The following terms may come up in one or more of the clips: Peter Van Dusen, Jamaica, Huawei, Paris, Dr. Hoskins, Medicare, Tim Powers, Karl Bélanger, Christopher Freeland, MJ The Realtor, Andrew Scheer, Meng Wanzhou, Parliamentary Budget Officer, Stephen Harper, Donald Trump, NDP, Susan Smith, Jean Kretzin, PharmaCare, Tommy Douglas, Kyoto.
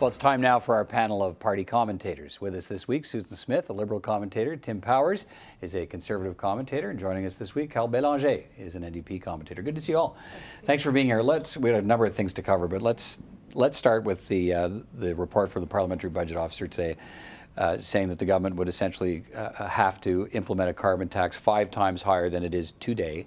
Well, it's time now for our panel of party commentators. With us this week, Susan Smith, a Liberal commentator. Tim Powers is a Conservative commentator. And joining us this week, Karl Bélanger is an NDP commentator. Good to see you all. Thanks for being here. We had a number of things to cover, but let's start with the report from the Parliamentary Budget Officer today. Saying that the government would essentially have to implement a carbon tax 5 times higher than it is today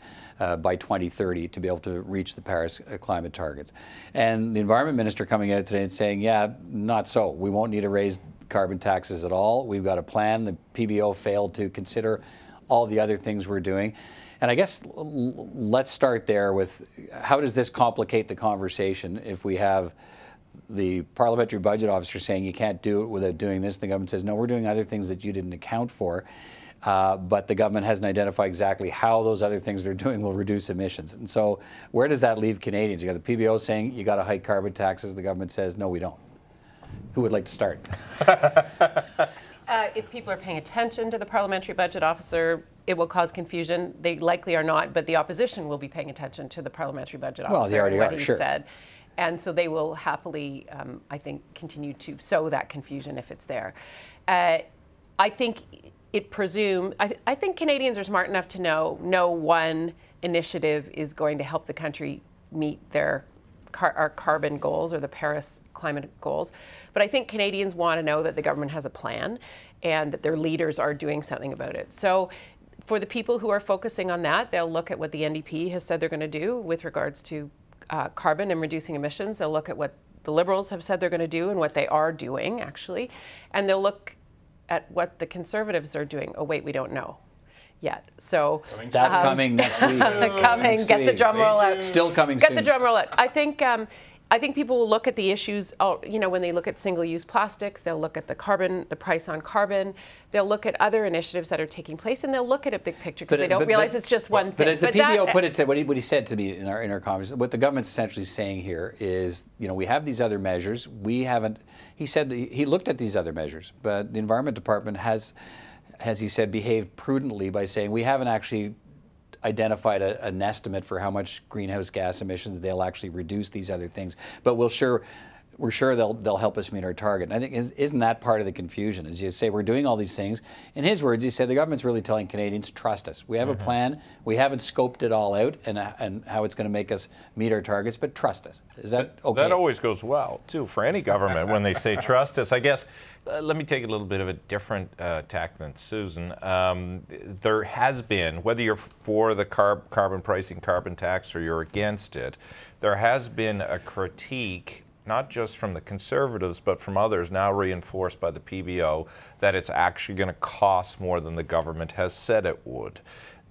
by 2030 to be able to reach the Paris climate targets. And the Environment Minister coming out today and saying, yeah, not so. We won't need to raise carbon taxes at all. We've got a plan. The PBO failed to consider all the other things we're doing. And I guess let's start there with how does this complicate the conversation if we have the Parliamentary Budget Officer saying you can't do it without doing this. The government says, no, we're doing other things that you didn't account for. But the government hasn't identified exactly how those other things they're doing will reduce emissions. And so where does that leave Canadians? You got the PBO saying you got to hike carbon taxes. The government says, no, we don't. Who would like to start? If people are paying attention to the Parliamentary Budget Officer, it will cause confusion. They likely are not, but the opposition will be paying attention to the Parliamentary Budget Officer. Well, they already are, sure. Said. And so they will happily, I think, continue to sow that confusion if it's there. I think it presumes, I think Canadians are smart enough to know no one initiative is going to help the country meet their our carbon goals or the Paris climate goals. But I think Canadians want to know that the government has a plan and that their leaders are doing something about it. So for the people who are focusing on that, they'll look at what the NDP has said they're going to do with regards to carbon and reducing emissions. They'll look at what the Liberals have said they're going to do and what they are doing, actually. And they'll look at what the Conservatives are doing. Oh, wait, we don't know yet. So that's coming next week. Get the drum roll out. Still coming soon. Get the drum roll out. I think people will look at the issues, you know, when they look at single-use plastics, they'll look at the carbon, the price on carbon, they'll look at other initiatives that are taking place, and they'll look at a big picture because they don't realize it's just one thing. But as the PBO put it, what he said to me in our conversation, what the government's essentially saying here is, you know, we have these other measures, we haven't, he said, that he looked at these other measures, but the Environment Department has, as he said, behaved prudently by saying we haven't actually identified an estimate for how much greenhouse gas emissions they'll actually reduce these other things, but we're sure they'll help us meet our target. And I think isn't that part of the confusion? As you say, we're doing all these things. In his words, he said the government's really telling Canadians, trust us. We have a plan. We haven't scoped it all out and how it's going to make us meet our targets, but trust us. Is that okay? That always goes well too for any government when they say trust us. I guess. Let me take a little bit of a different tack than Susan. There has been, whether you're for the carbon pricing, carbon tax, or you're against it, there has been a critique, not just from the Conservatives, but from others, now reinforced by the PBO, that it's actually going to cost more than the government has said it would.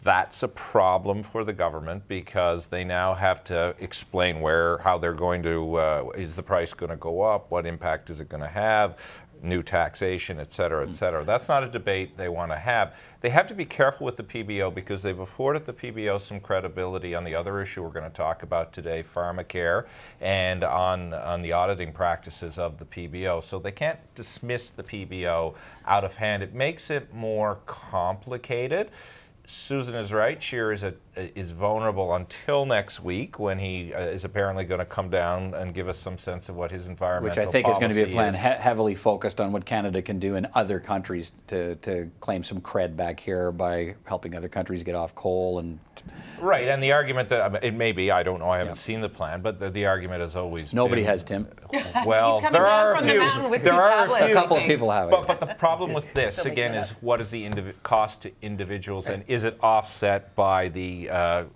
That's a problem for the government because they now have to explain how they're going to, is the price going to go up, what impact is it going to have, new taxation, et cetera, et cetera. That's not a debate they want to have. They have to be careful with the PBO because they've afforded the PBO some credibility on the other issue we're going to talk about today, PharmaCare, and on the auditing practices of the PBO. So they can't dismiss the PBO out of hand. It makes it more complicated. Susan is right. Scheer is vulnerable until next week when he is apparently going to come down and give us some sense of what his environmental policy is. Which I think is going to be a plan heavily focused on what Canada can do in other countries to claim some cred back here by helping other countries get off coal. Right, and the argument that, I mean, it may be, I don't know, I haven't seen the plan, but the argument is always nobody has, Tim. Well, there are a few. A couple of people have it. But the problem with this, again, is what is the cost to individuals and is it offset by the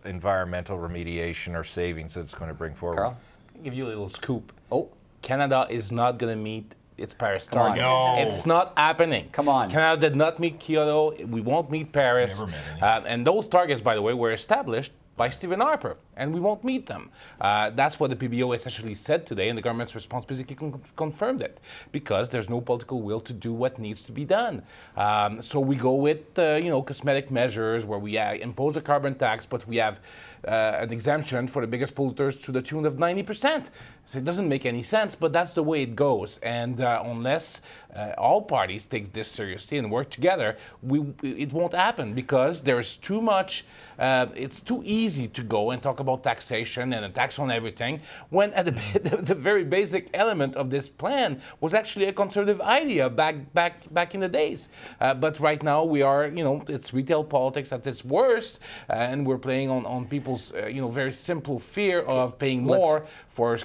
environmental remediation or savings that it's going to bring forward? Karl? I'll give you a little scoop. Oh, Canada is not going to meet its Paris target. No. It's not happening. Come on. Canada did not meet Kyoto. We won't meet Paris. Never met and those targets, by the way, were established by Stephen Harper, and we won't meet them. That's what the PBO essentially said today, and the government's response basically confirmed it, because there's no political will to do what needs to be done. So we go with, you know, cosmetic measures where we impose a carbon tax, but we have an exemption for the biggest polluters to the tune of 90%. So it doesn't make any sense, but that's the way it goes. And unless all parties take this seriously and work together, it won't happen because there's too much, it's too easy easy to go and talk about taxation and a tax on everything, when at the very basic element of this plan was actually a conservative idea back in the days. But right now we are, you know, it's retail politics at its worst, and we're playing on people's, you know, very simple fear of paying more for,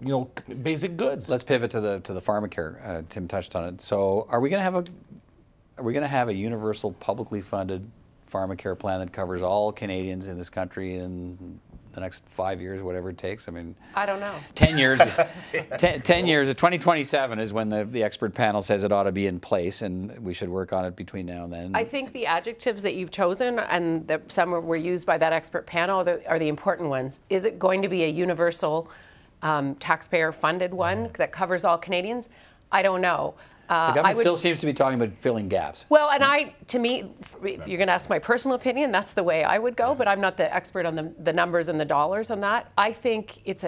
you know, basic goods. Let's pivot to the PharmaCare. Tim touched on it. So, are we going to have a universal, publicly funded PharmaCare plan that covers all Canadians in this country in the next 5 years, whatever it takes? I mean, I don't know. 10 years, is, ten years. 2027 is when the expert panel says it ought to be in place, and we should work on it between now and then. I think the adjectives that you've chosen and that some were used by that expert panel are the important ones. Is it going to be a universal, taxpayer-funded one that covers all Canadians? I don't know. The government still seems to be talking about filling gaps. Well, and to me, you're going to ask my personal opinion, that's the way I would go, but I'm not the expert on the numbers and the dollars on that. I think it's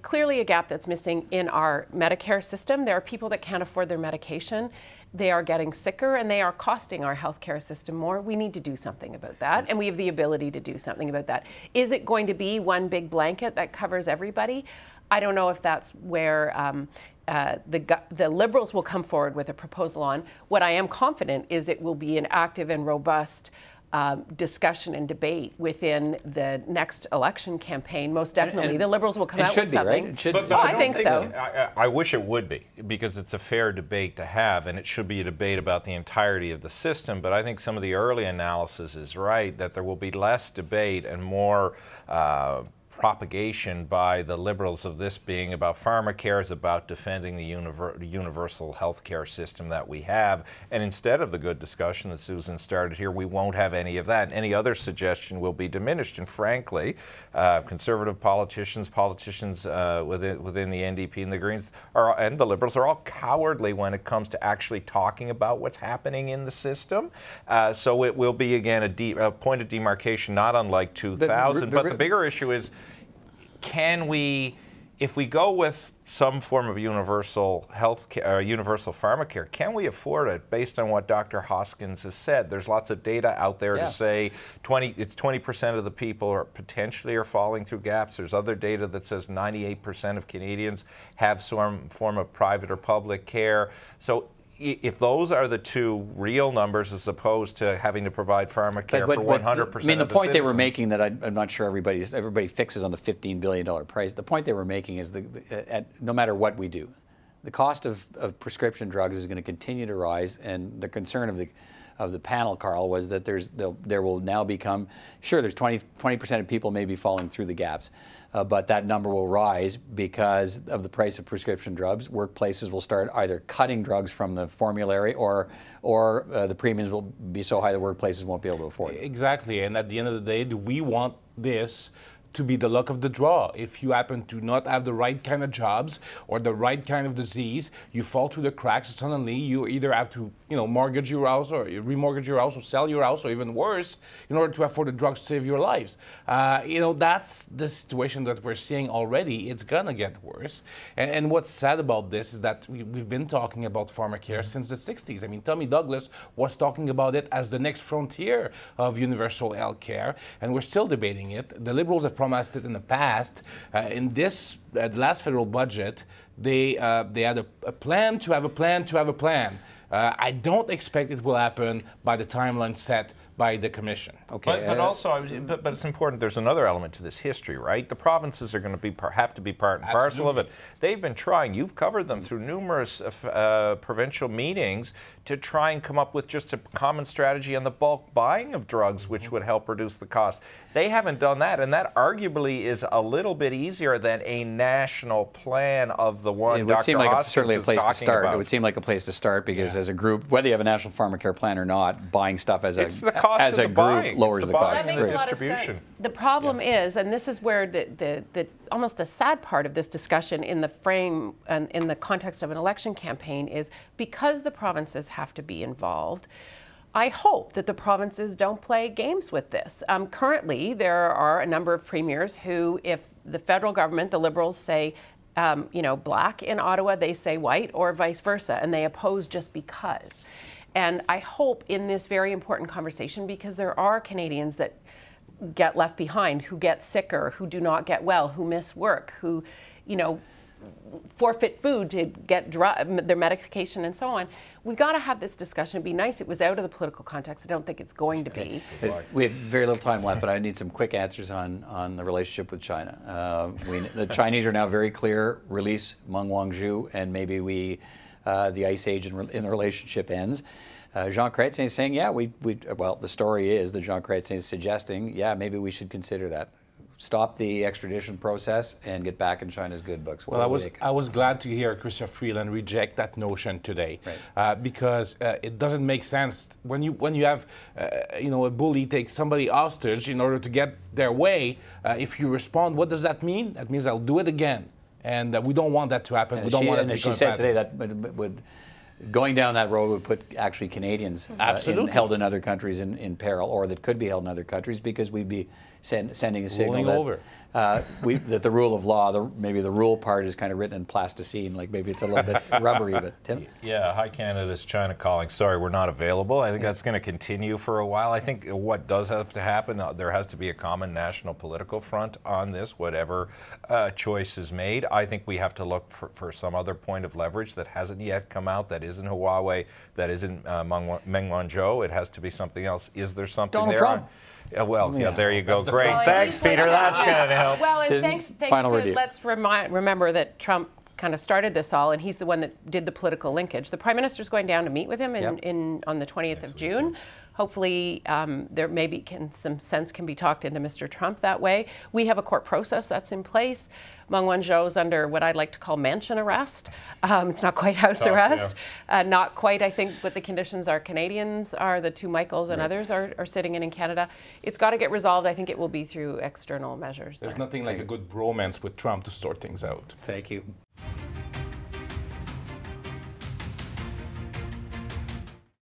clearly a gap that's missing in our Medicare system. There are people that can't afford their medication. They are getting sicker, and they are costing our healthcare system more. We need to do something about that, and we have the ability to do something about that. Is it going to be one big blanket that covers everybody? I don't know if that's where the Liberals will come forward with a proposal on. What I am confident is it will be an active and robust discussion and debate within the next election campaign. Most definitely, and the Liberals will come out with something. Right? It should be. But I think so. I wish it would be, because it's a fair debate to have, and it should be a debate about the entirety of the system. But I think some of the early analysis is right, that there will be less debate and more propagation by the Liberals of this being about PharmaCare is about defending the universal health care system that we have. And instead of the good discussion that Susan started here, we won't have any of that. Any other suggestion will be diminished. And frankly, conservative politicians within the NDP and the Greens and the Liberals are all cowardly when it comes to actually talking about what's happening in the system. So it will be, again, a point of demarcation, not unlike 2000. But the bigger issue is, can we, if we go with some form of universal health care, universal PharmaCare, can we afford it based on what Dr. Hoskins has said? There's lots of data out there to say it's 20% of the people are potentially falling through gaps. There's other data that says 98% of Canadians have some form of private or public care. So if those are the two real numbers, as opposed to having to provide PharmaCare for 100%, I mean, the point they were making that I'm not sure everybody fixes on the $15 billion price. The point they were making is no matter what we do, the cost of prescription drugs is going to continue to rise, and the concern of the panel, Karl, was that there will now become, sure, there's 20% of people may be falling through the gaps, but that number will rise because of the price of prescription drugs. Workplaces will start either cutting drugs from the formulary or the premiums will be so high that workplaces won't be able to afford it. Exactly, and at the end of the day, do we want this to be the luck of the draw? If you happen to not have the right kind of jobs or the right kind of disease, you fall through the cracks, and suddenly you either have to, you know, mortgage your house or remortgage your house or sell your house or even worse in order to afford the drugs to save your lives. You know, that's the situation that we're seeing already. It's gonna get worse. And what's sad about this is that we've been talking about PharmaCare since the 60s. I mean, Tommy Douglas was talking about it as the next frontier of universal health care, and we're still debating it. The Liberals have promised it in the past. In this the last federal budget, they had a plan to have a plan to have a plan. I don't expect it will happen by the timeline set by the commission. Okay. But also, but it's important, there's another element to this history, right? The provinces are going to have to be part and parcel of it. They've been trying, you've covered them through numerous provincial meetings, to try and come up with just a common strategy on the bulk buying of drugs, which would help reduce the cost. They haven't done that, and that arguably is a little bit easier than a national plan of the one Dr. Hoskins is talking about. It would seem like certainly a place to start. It would seem like a place to start, because as a group, whether you have a national PharmaCare plan or not, buying stuff as a group lowers the cost of the distribution. The problem is, and this is where the almost the sad part of this discussion in the frame and in the context of an election campaign is, because the provinces have to be involved, I hope that the provinces don't play games with this. Currently, there are a number of premiers who, if the federal government, the Liberals say, you know, black in Ottawa, they say white, or vice versa, and they oppose just because. And I hope in this very important conversation, because there are Canadians that get left behind, who get sicker, who do not get well, who miss work, who, you know, forfeit food to get their medication and so on. We've got to have this discussion. It'd be nice. It was out of the political context. I don't think it's going to be. We have very little time left, but I need some quick answers on the relationship with China. The Chinese are now very clear, release Meng Wanzhou, and maybe the ice age in the relationship ends. Jean Kretzin is saying, yeah, well, the story is that Jean Kretzin is suggesting, yeah, maybe we should consider that. Stop the extradition process and get back in China's good books. Well, I was glad to hear Christopher Freeland reject that notion today, right. Because it doesn't make sense when you have you know, a bully take somebody hostage in order to get their way. If you respond, what does that mean? That means I'll do it again, and we don't want that to happen. And we don't want it. And she said today that would going down that road would put actually Canadians held in other countries in peril, or that could be held in other countries, because we'd be sending a signal that, that the rule of law, maybe the rule part is kind of written in plasticine, like maybe it's a little bit rubbery. But Tim? Yeah, hi Canada, it's China calling. Sorry, we're not available. I think that's going to continue for a while. I think what does have to happen, there has to be a common national political front on this, whatever choice is made. I think we have to look for some other point of leverage that hasn't yet come out, that isn't Huawei, that isn't Meng Wanzhou. It has to be something else. Is there something Donald Trump? Yeah, there you go. Great. Thanks, Peter. That's going to help. Well, and thanks to, let's remember that Trump kind of started this all, and he's the one that did the political linkage. The Prime Minister's going down to meet with him on the 20th of June. Hopefully, there maybe some sense can be talked into Mr. Trump that way. We have a court process that's in place. Meng Wanzhou is under what I'd like to call mansion arrest. It's not quite house arrest. Yeah. Not quite, I think, what the conditions are. Canadians are, the two Michaels and others are sitting in Canada. It's got to get resolved. I think it will be through external measures. There's nothing like a good bromance with Trump to sort things out. Thank you.